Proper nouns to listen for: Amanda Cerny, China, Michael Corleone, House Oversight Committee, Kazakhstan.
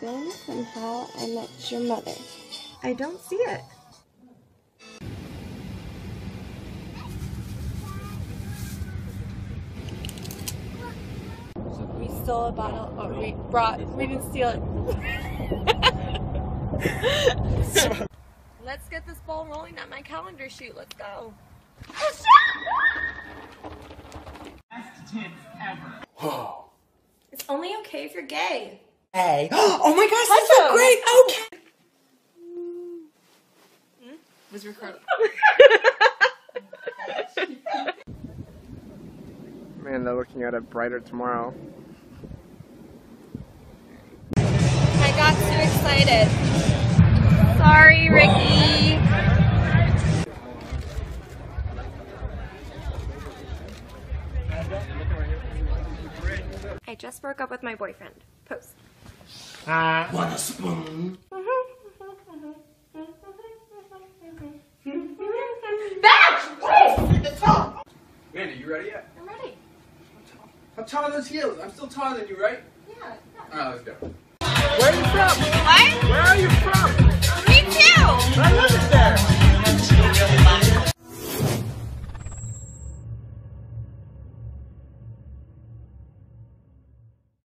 problem from How I Met Your Mother. I don't see it. We stole a bottle. Oh, we didn't steal it. Let's get this ball rolling at my calendar shoot. Let's go. Best tits ever. Whoa. It's only okay if you're gay. Hey. Oh my gosh, that's so great. Okay. Hmm? Was recorded. Man, they're looking at a brighter tomorrow. I got too excited. Sorry, Ricky. I just broke up with my boyfriend. Post. Want a spoon? Back! Amanda, you ready yet? I'm ready. How tall are those heels? I'm still taller than you, right? Yeah. Alright, let's go. Where are you from? What?